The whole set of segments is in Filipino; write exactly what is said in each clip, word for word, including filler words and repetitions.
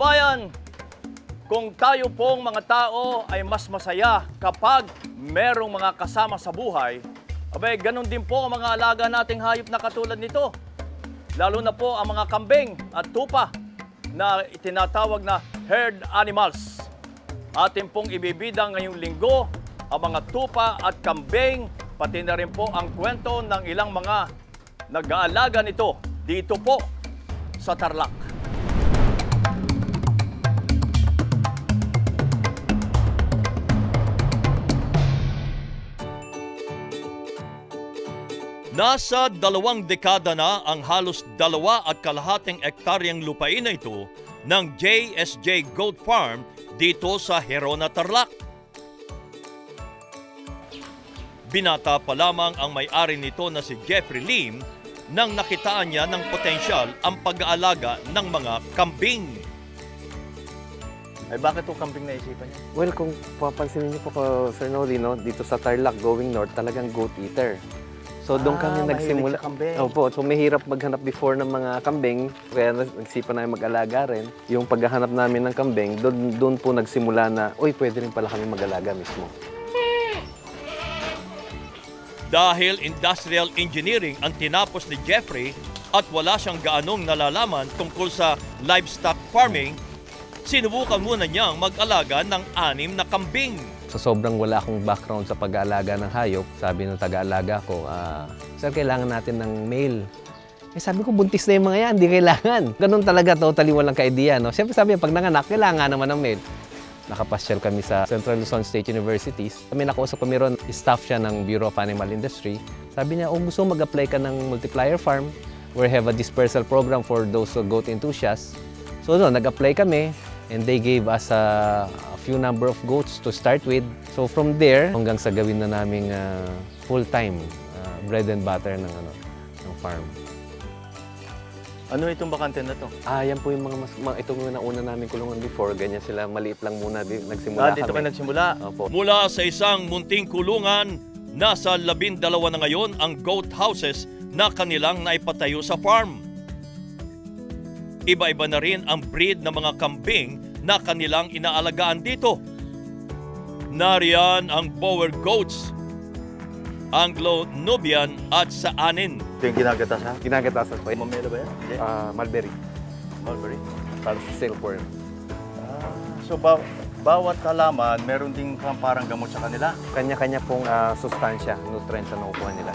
kabayan, kung tayo pong mga tao ay mas masaya kapag merong mga kasama sa buhay, abay, ganun din po ang mga alaga nating hayop na katulad nito. Lalo na po ang mga kambing at tupa na itinatawag na herd animals. Atin pong ibibida ngayong linggo ang mga tupa at kambing, pati na rin po ang kwento ng ilang mga nag-aalaga nito dito po sa Tarlac. Nasa dalawang dekada na ang halos dalawa at kalahating ektaryang lupain na ito ng J S J Goat Farm dito sa Gerona, Tarlac. Binata pa lamang ang may-ari nito na si Jeffrey Lim nang nakitaan niya ng potensyal ang pag-aalaga ng mga kambing. Ay bakit po kambing naisipan niya? Well, kung papansin niyo po, Sir Noli, no, dito sa Tarlac going north, talagang goat eater. So ah, doon kami nagsimula. Opo, so mahirap maghanap before ng mga kambing, kaya nagsipa namin mag-alaga rin. Yung paghahanap namin ng kambing, doon, doon po nagsimula na, uy, pwede rin pala kami mag-alaga mismo. Dahil industrial engineering ang tinapos ni Jeffrey at wala siyang gaanong nalalaman tungkol sa livestock farming, sinubukan muna niyang mag-alaga ng anim na kambing. Sa sobrang wala akong background sa pag-aalaga ng hayop, sabi ng taga-alaga ko, ah, sir, kailangan natin ng male. Eh, sabi ko, buntis na yung mga yan, hindi kailangan. Ganun talaga, totally walang ka-idea, no? Siyempre sabi niya, pag nanganak, kailangan naman ng male. Nakapasyal kami sa Central Luzon State University. Kami nakausap kami ron, staff siya ng Bureau of Animal Industry. Sabi niya, oh, gusto mag-apply ka ng multiplier farm. We have a dispersal program for those goat enthusiasts. So, no, nag-apply kami. And they gave us a, a few number of goats to start with. So from there, hanggang sa gawin na naming uh, full-time uh, bread and butter ng, ano, ng farm. Ano itong bakante na to? Ah, yan po yung mga mas... Mga, itong mga nauna namin kulungan before. Ganyan sila, maliit lang muna. Di, nagsimula ah, dito kami. Dito kayo nagsimula? Opo. Mula sa isang munting kulungan, nasa labindalawa na ngayon ang goat houses na kanilang naipatayo sa farm. Iba-iba na rin ang breed ng mga kambing na kanilang inaalagaan dito. Nariyan ang Boer goats, Anglo-Nubian at sa anin. Ito yung ginagatasan? Ginagatasan po. Mamela ba yan? Yeah. Uh, Mulberry. Mulberry. Para sa silkworm. Ah, so ba bawat halaman, meron ding parang gamot sa kanila? Kanya-kanya pong uh, sustansya, nutrients na nakukuha nila.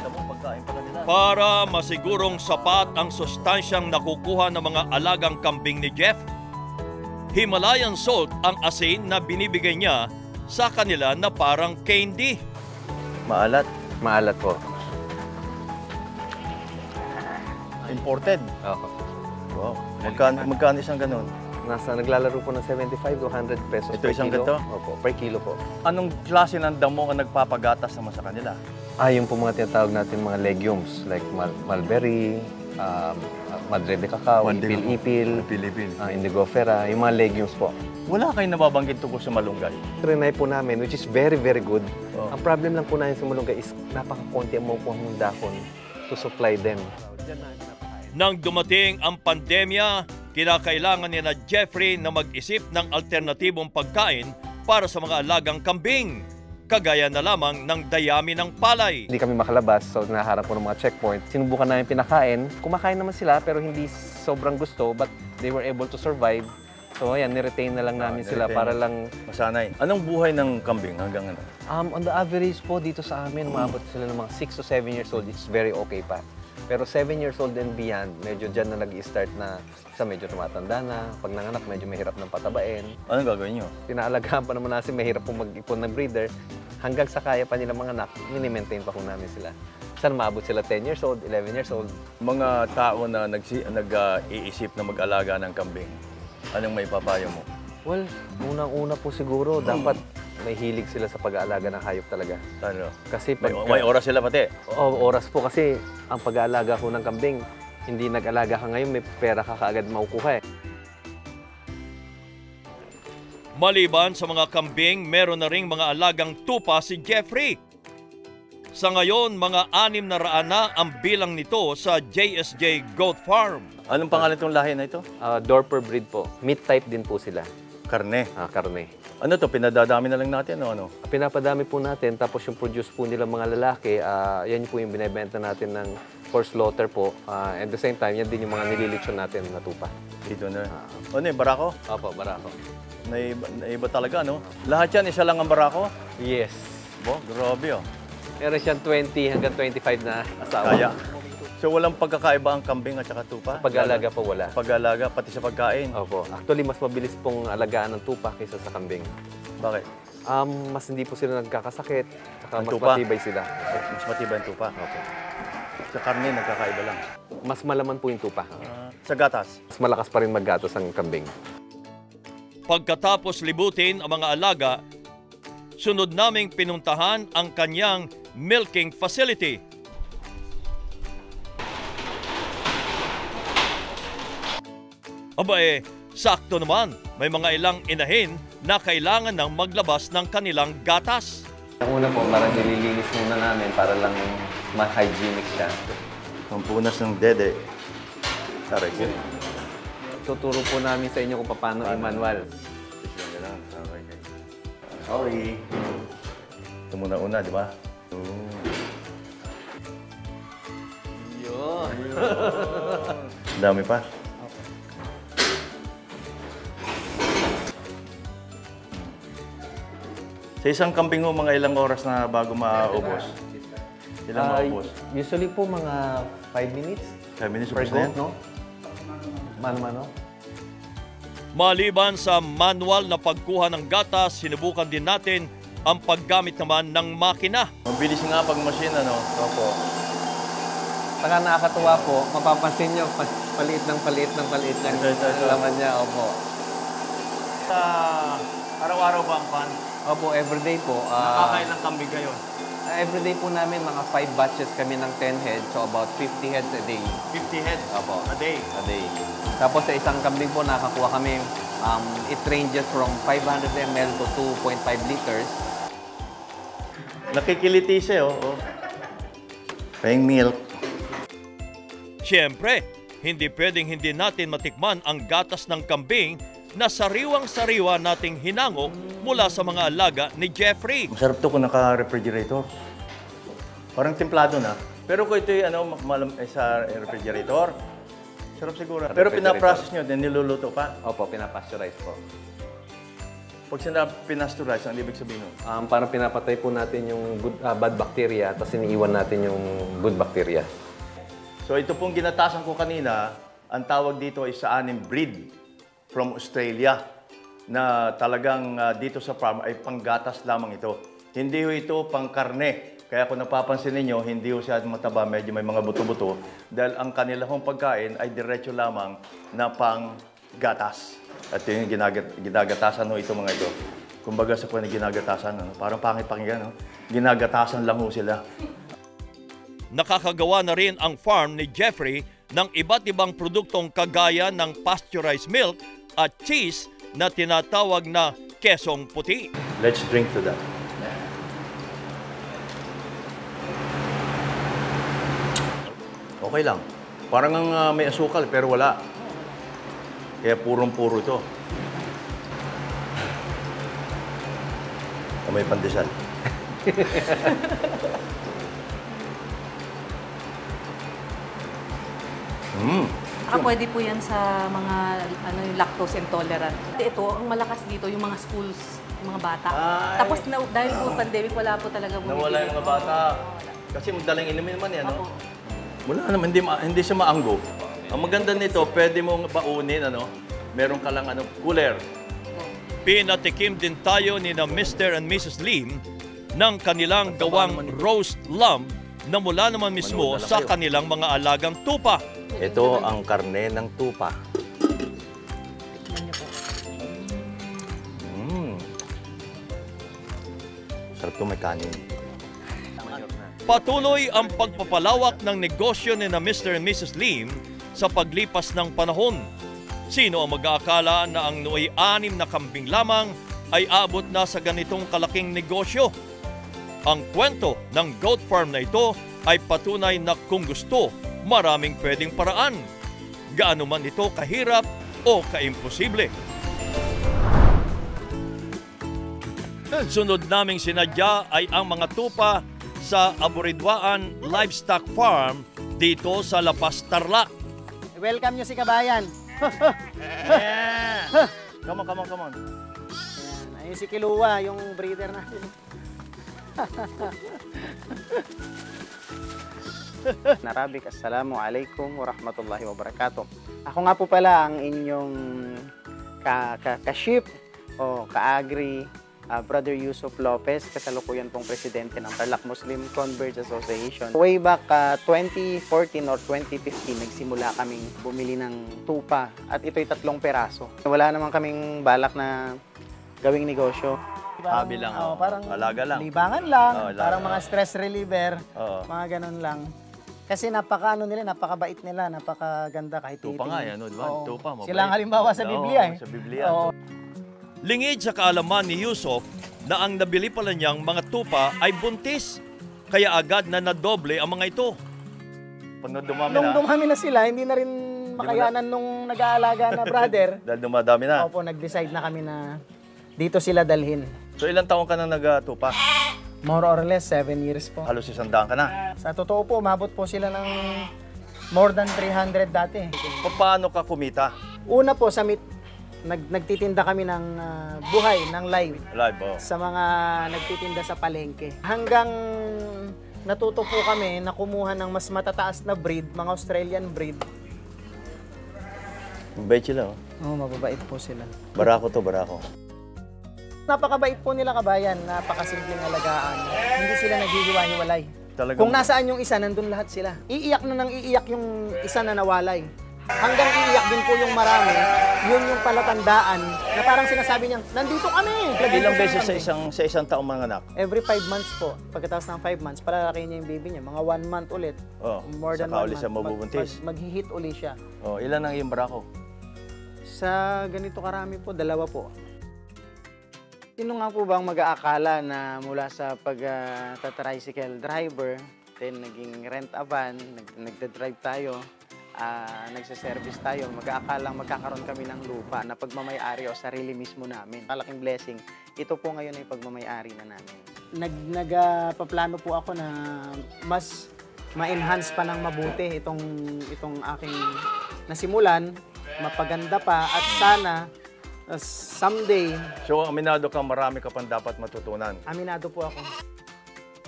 Para masigurong sapat ang sustansyang nakukuha ng mga alagang kambing ni Jeff, Himalayan salt ang asin na binibigay niya sa kanila na parang candy. Maalat? Maalat po. Imported? Oo. Wow. Magkano, magkano isang ganun? Nasa naglalaro po ng seventy-five to one hundred pesos. Ito isang ganito? Opo, per kilo po. Anong klase ng damo ang nagpapagatas naman sa kanila? Ah, yung po mga tinatawag natin mga legumes, like mal mulberry, uh, madre de cacao, ipil-ipil, uh, indigofera, yung mga legumes po. Wala kayong nababanggit tungkol sa malunggay? Trinay po namin, which is very, very good. Oh. Ang problem lang po namin sa malunggay is napakakunti ang makukuha ng dakon to supply them. Nang dumating ang pandemya, kinakailangan ni na Jeffrey na mag-isip ng alternatibong pagkain para sa mga alagang kambing. Kagaya na lamang ng dayami ng palay. Hindi kami makalabas, so naharap po ng mga checkpoint. Sinubukan namin pinakain. Kumakain naman sila, pero hindi sobrang gusto, but they were able to survive. So ayan, niretain na lang namin ah, sila para lang... Masanay. Anong buhay ng kambing hanggang ano? Um, on the average po dito sa amin, umabot sila ng mga six to seven years old. It's very okay pa. Pero seven years old and beyond, medyo dyan na nag-i-start na sa medyo tumatanda na. Pag nanganak, medyo mahirap ng patabain. Anong gagawin nyo? Pinaalagaan pa naman natin, mahirap pong mag-ipon ng breeder. Hanggang sa kaya pa nila manganak, mini-maintain pa po namin sila. Saan maabot sila ten years old, eleven years old. Mga tao na nag-iisip na mag-alaga ng kambing, anong may papayo mo? Well, unang-una po siguro, dapat may hilig sila sa pag-aalaga ng hayop talaga. Ano? Kasi pag... May, may oras sila pati? Oo, oras po kasi ang pag-aalaga ko ng kambing, hindi nag-alaga ka ngayon, may pera ka kaagad makukuha eh. Maliban sa mga kambing, meron na ring mga alagang tupa si Jeffrey. Sa ngayon, mga anim na raan na ang bilang nito sa J S J Goat Farm. Anong pangalan itong lahi na ito? Uh, Dorper breed po. Meat type din po sila. Karne? Ah, karne. Ano to? Pinadadami na lang natin o ano? Pinapadami po natin. Tapos yung produce po nila mga lalaki, uh, yan po yung binibenta natin ng for slaughter po. Uh, at the same time, yan din yung mga nililitsyon natin na tupa. Dito na. Uh, ano yung barako? Opo, barako. Naiba, naiba talaga, no? Lahat yan, isa lang ang barako? Yes. Bo, grabe, oh. Meron siyang twenty hanggang twenty-five na asawa. Kaya. So, walang pagkakaiba ang kambing at saka tupa? Sa pag-alaga po, wala. Pag-alaga, pati sa pagkain? Opo. Actually, mas mabilis pong alagaan ng tupa kaysa sa kambing. Bakit? Um, mas hindi po sila nagkakasakit. Saka mas matibay sila. Mas matibay ang tupa? Opo. Sa karne, nagkakaiba lang? Mas malaman po yung tupa. Uh, sa gatas? Mas malakas pa rin maggatas ang kambing. Pagkatapos libutin ang mga alaga, sunod naming pinuntahan ang kanyang milking facility. Aba eh, sakto naman. May mga ilang inahin na kailangan ng maglabas ng kanilang gatas. Ang una po, parang nililinis muna namin para lang ma-hygienic siya. Pampunas ng dede. Taray ko. Tuturo po namin sa inyo kung paano i-manual. Sorry. Ito muna una, di ba? Yun. Dami pa. Sa isang kambing mo, mga ilang oras na bago maubos? Ilang uh, maubos? Usually po, mga five minutes. five minutes per goat, no? Mano-mano. Maliban sa manual na pagkuha ng gatas, sinubukan din natin ang paggamit naman ng makina. Mabilis nga pag machine, ano? Opo. Saka nakakatuwa po, mapapansin niyo, paliit ng paliit ng paliit ng laman niya, opo. Sa araw-araw ba ang pan? Opo, everyday po. Uh, Nakakailang kambing kayo? Uh, everyday po namin, mga five batches kami ng ten heads, so about fifty heads a day. fifty heads? Opo. A day? A day. Tapos sa isang kambing po, nakakuha kami, um, it ranges from five hundred milliliters to two point five liters. Nakikiliti siya, oo. Pang milk. Siyempre, hindi pwedeng hindi natin matikman ang gatas ng kambing na sariwang-sariwa nating hinango mula sa mga alaga ni Jeffrey. Masarap to kung naka-refrigerator. Parang templado na. Pero kung ito'y ano, eh, sa refrigerator, sarap siguro. Pero pinaprocess nyo, din niluluto pa? Opo, pinapasteurize po. Pag sinabi pinasteurize, ang ibig sabihin nun? Um, parang pinapatay po natin yung good, uh, bad bacteria, tapos iniiwan natin yung good bacteria. So ito pong ginatasan ko kanina, ang tawag dito ay sa anim breed from Australia na talagang uh, dito sa farm ay panggatas lamang ito. Hindi ho ito pangkarne. Kaya kung napapansin ninyo, hindi ho siya mataba, medyo may mga buto-buto dahil ang kanila hong pagkain ay diretso lamang na panggatas. At yun yung ginagat ginagatasan ho ito mga ito. Kumbaga sa kung ginagatasan, ano? Parang pangit pakinggan, no? Ginagatasan lang ho sila. Nakakagawa na rin ang farm ni Jeffrey ng iba't ibang produktong kagaya ng pasteurized milk at cheese na tinatawag na kesong puti. Let's drink to that. Okay lang. Parang uh, may asukal pero wala. Kaya purong-puro ito. O may pandesal. Mm. Saka pwede po yan sa mga ano, lactose intolerant. Ito, ang malakas dito, yung mga schools, yung mga bata. Ay. Tapos na, dahil po oh. pandemic, wala po talaga bumili. Nawala yung mga bata. Oh, kasi magdalang inumin naman yan, no? Wala naman, hindi, hindi siya maanggo. Ang maganda nito, pwede mong baunin, ano? Meron ka lang, ano, cooler. Oh. Pinatikim din tayo ni na Mister and Missus Lim ng kanilang gawang roast lump na mula naman mismo na sa kayo. Kanilang mga alagang tupa. Ito ang karne ng tupa. Mm. Sarap ito, may kanin. Patuloy ang pagpapalawak ng negosyo ni na Mister and Missus Lim sa paglipas ng panahon. Sino ang mag-aakala na ang nooy anim na kambing lamang ay aabot na sa ganitong kalaking negosyo? Ang kwento ng goat farm na ito ay patunay na kung gusto, maraming pwedeng paraan. gaano man ito kahirap o kaimposible. Ang sunod naming sinadya ay ang mga tupa sa Aburidwaan Livestock Farm dito sa La Paz, Tarlac. Welcome nyo si kabayan. Yeah. Come on, come on, come on. Ayun si Kilua, yung breeder natin. Narabik, assalamu alaikum warahmatullahi wabarakatuh. Ako nga po pala ang inyong ka-ka-ka-ship o ka-agri Uh, Brother Yusuf Lopez, kasalukuyan pong presidente ng Talak Muslim Converge Association. Way back uh, twenty fourteen or twenty fifteen, nagsimula kaming bumili ng tupa at ito'y tatlong peraso. Wala naman kaming balak na gawing negosyo. Habi lang, oh, parang alaga lang. Libangan lang, oh, alaga. Parang mga stress reliever, oh, mga ganun lang. Kasi napaka ano nila, napakabait nila, napakaganda kahit tupa nga yan, no, diba? Oh, tupa, mabait. Sila ang halimbawa sa Biblia, oh, eh. Sa Biblia. Oh. Lingid sa kaalaman ni Yusuf na ang nabili pala niyang mga tupa ay buntis, kaya agad na nadoble ang mga ito. Nung dumami, nung dumami na sila, hindi na rin makayanan nung nag-aalaga na brother. Dahil dumadami na? Opo, nag-decide na kami na dito sila dalhin. So ilang taon ka na nag-tupa? More or less, seven years po. Halos isang daan ka na? Sa totoo po, umabot po sila ng more than three hundred dati. Paano ka kumita? Una po, sa meat, Nag, nagtitinda kami ng uh, buhay, ng live, live oh. Sa mga nagtitinda sa palengke. Hanggang natuto po kami na kumuha ng mas matataas na breed, mga Australian breed. Mabait sila, oh. Oo, mababait po sila. Barako to, barako. Napakabait po nila kabayan, napakasimpleng alagaan. Hindi sila naghihiwa-hiwalay. Talagang... Kung nasaan yung isa, nandun lahat sila. Iiyak na nang iiyak yung isa na nawalay. Hanggang iiyak din po yung marami, yun yung palatandaan na parang sinasabi niyang, nandito kami! Lagi ilang beses sa isang, sa isang taong mga anak? Every five months po. Pagkatapos ng five months, palalaki niya yung baby niya. Mga one month ulit. Oh, more than one month. Saka ulit siya mabubuntis. Mag-hihit ulit siya. Oh, ilan ang iyong barako? Sa ganito karami po, dalawa po. Sino nga po bang mag-aakala na mula sa pag-tricycle uh, driver, then naging rent a van, nagda-drive tayo, Uh, nagsaservice tayo, mag-aakalang magkakaroon kami ng lupa na pagmamayari o sarili mismo namin. Malaking blessing. Ito po ngayon ay pagmamayari na namin. Nag-nagpaplano uh, po ako na mas ma-enhance pa ng mabuti itong, itong aking nasimulan, mapaganda pa at sana uh, someday... So aminado ka, marami ka pang dapat matutunan. Aminado po ako.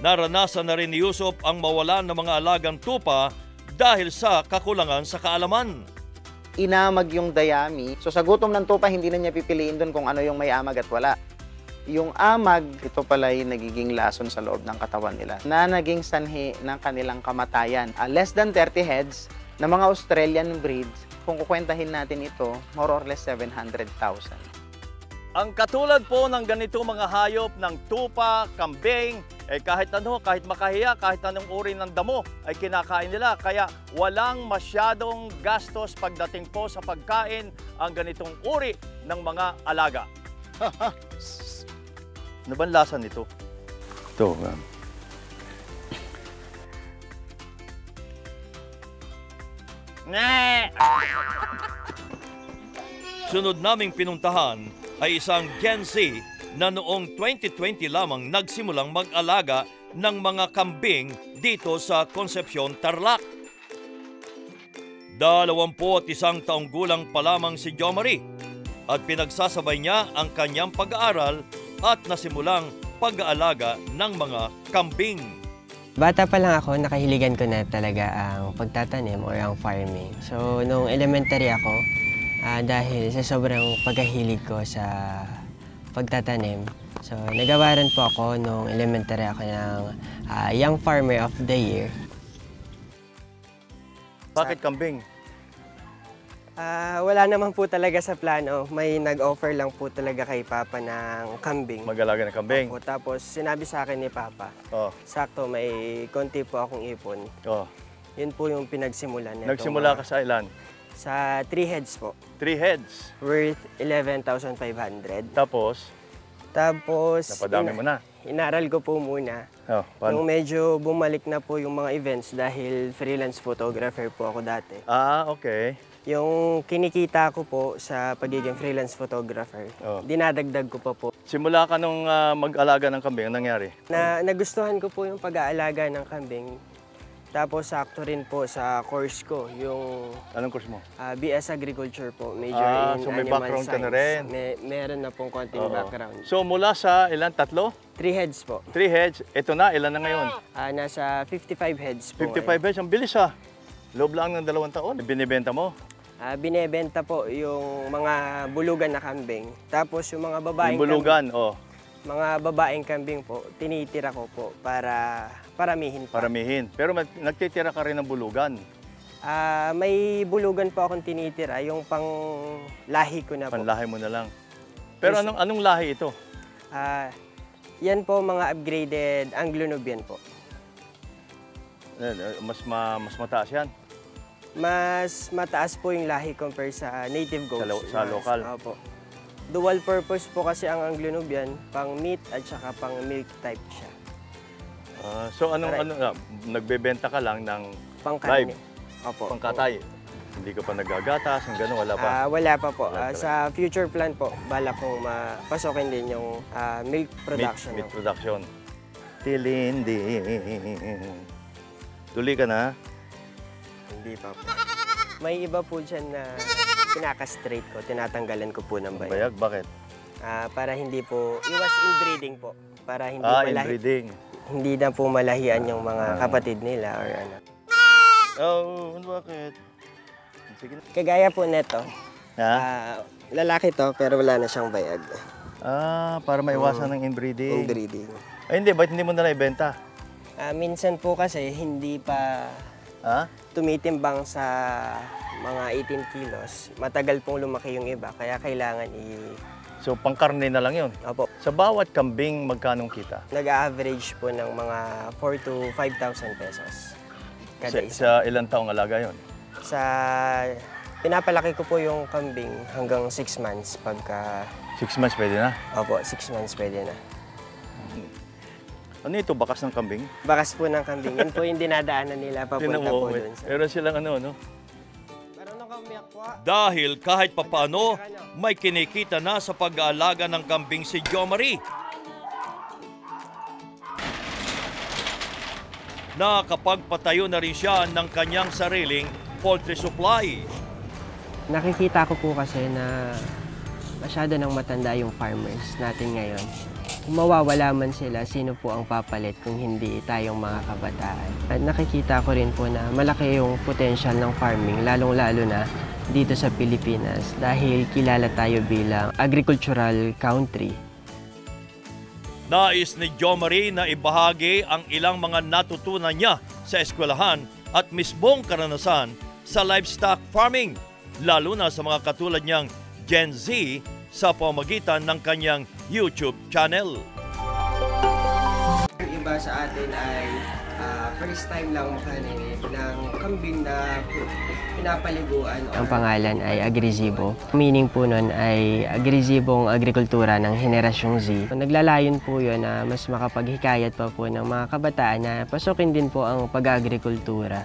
Naranasan na rin ni Yusuf ang mawalan ng mga alagang tupa dahil sa kakulangan sa kaalaman. Inamag yung dayami. So sa gutom ng tupa, hindi na niya pipiliin doon kung ano yung may amag at wala. Yung amag, ito pala yung nagiging lason sa loob ng katawan nila na naging sanhi ng kanilang kamatayan. Uh, less than thirty heads na mga Australian breeds, kung kukwentahin natin ito, more or less seven hundred thousand. Ang katulad po ng ganito mga hayop ng tupa, kambing, eh kahit ano, kahit makahiya, kahit anong uri ng damo ay kinakain nila. Kaya walang masyadong gastos pagdating po sa pagkain ang ganitong uri ng mga alaga. Ano bang lasa nito? Ito, ma'am. Sunod naming pinuntahan ay isang Gen Z na noong twenty twenty lamang nagsimulang mag-alaga ng mga kambing dito sa Concepcion, Tarlac. Dalawampu't isang taong gulang pa lamang si Jomari at pinagsasabay niya ang kanyang pag-aaral at nasimulang pag-aalaga ng mga kambing. Bata pa lang ako, nakahiligan ko na talaga ang pagtatanim o ang farming. So, noong elementary ako, uh, dahil sa sobrang pagkahilig ko sa pagtatanim. So, nagawaran po ako nung elementary ako ng uh, Young Farmer of the Year. Bakit kambing? Uh, wala naman po talaga sa plano. May nag-offer lang po talaga kay Papa ng kambing. Mag-alaga ng kambing? Opo, tapos sinabi sa akin ni Papa, oh, sakto may konti po akong ipon. Oh. Yun po yung pinagsimulan. Nagsimula ka sa ilan? Sa three heads po. Three heads? Worth eleven thousand five hundred. Tapos? Tapos... Napadami mo na? Inaral ko po muna. Oh, nung medyo bumalik na po yung mga events dahil freelance photographer po ako dati. Ah, okay. Yung kinikita ko po sa pagiging freelance photographer, oh. dinadagdag ko pa po. Simula ka nung uh, mag-alaga ng kambing, anong nangyari? Na, nagustuhan ko po yung pag-aalaga ng kambing. Tapos sakto rin po sa course ko, yung... Anong course mo? Uh, B S Agriculture po, major ah, in so may Animal Science. Ka na rin. May, meron na pong konting oh. background. So mula sa ilan? Tatlo? Three heads po. Three heads. Ito na, ilan na ngayon? Uh, nasa fifty-five heads po. fifty-five eh. heads, ang bilis ah. Loob lang ng dalawang taon. Binibenta mo? Uh, binibenta po yung mga bulugan na kambing. Tapos yung mga babaeng bulugan, kambing, oh. mga babaeng kambing po, tinitira ko po para paramihin pa. Paramihin. Pero nagtitira ka rin ng bulugan? Uh, may bulugan po akong tinitira, yung pang lahi ko na po. Pang lahi mo na lang. Pero yes. anong, anong lahi ito? Uh, yan po mga upgraded Anglo-Nubian po. Mas, ma, mas mataas yan? Mas mataas po yung lahi compare sa native goats. Sa, lo sa lokal? Opo. Dual purpose po kasi ang Anglo-Nubian, pang meat at saka pang milk type siya. Uh, so anong, ano, uh, nagbebenta ka lang ng pangkarne? Opo. Pangkatay? Opo. Hindi ka pa nagagatas, gano'n, wala pa? Uh, wala pa po. Uh, sa future plan po, bala kong mapasokin din yung uh, milk production. Meat, meat production. Tilindin. Tuloy ka na? Hindi pa po. May iba po dyan na pinaka-straight ko, tinatanggalan ko po ng bayag. Bayag? Bakit? Uh, para hindi po, iwas inbreeding po. Para hindi ah, inbreeding. Hindi na po malahian yung mga ah. kapatid nila or ano. Oh, bakit? Sige na. Kagaya po neto. Ha? Uh, lalaki to, pero wala na siyang bayag. Ah, para maiwasan hmm. ng inbreeding. Inbreeding. Ay hindi, ba't hindi mo na naibenta? Uh, minsan po kasi hindi pa... Ha? Tumitimbang sa mga eighteen kilos. Matagal pong lumaki yung iba, kaya kailangan i... So, pangkarne na lang yun? Opo. Sa bawat kambing, magkanong kita? Nag-average po ng mga four to five thousand pesos. Sa, sa ilang taong alaga yun? Sa... Pinapalaki ko po yung kambing hanggang six months pagka... six months pwede na? Opo, six months pwede na. Ano ito? Bakas ng kambing? Bakas po ng kambing. Yan po yung dinadaanan nila papunta po doon. Meron silang ano, ano? Dahil kahit papaano, may kinikita na sa pag-aalaga ng kambing si Jomari. Nakakapagpatayo na rin siya ng kanyang sariling poultry supply. Nakikita ko po kasi na masyado nang matanda yung farmers natin ngayon. Mawawala man sila, sino po ang papalit kung hindi tayong mga kabataan. At nakikita ko rin po na malaki yung potential ng farming, lalong-lalo na dito sa Pilipinas dahil kilala tayo bilang agricultural country. Nais ni Jomari na ibahagi ang ilang mga natutunan niya sa eskwelahan at mismong karanasan sa livestock farming, lalo na sa mga katulad niyang Gen Z sa pamagitan ng kanyang YouTube channel. Yung iba sa atin ay uh, first time lang makarinig ng kambing na pinapaliguan. Ang pangalan ay agrizibo. Meaning po nun ay agrizibong agrikultura ng Henerasyon Z. Naglalayon po yun na mas makapaghikayat pa po ng mga kabataan na pasukin din po ang pag-agrikultura.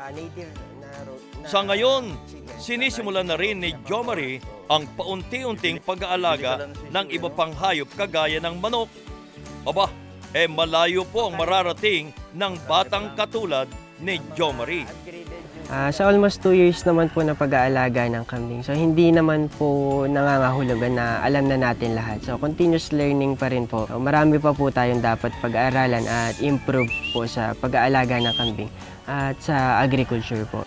Uh, native na, na, sa ngayon, sinisimulan na rin ni Jomari ang paunti-unting pag-aalaga ng iba pang hayop kagaya ng manok. Aba, eh malayo po ang mararating ng batang katulad ni Jomari. Uh, sa almost two years naman po na pag-aalaga ng kambing. So hindi naman po nangangahulugan na alam na natin lahat. So continuous learning pa rin po. So, marami pa po tayong dapat pag-aaralan at improve po sa pag-aalaga ng kambing at sa agriculture po.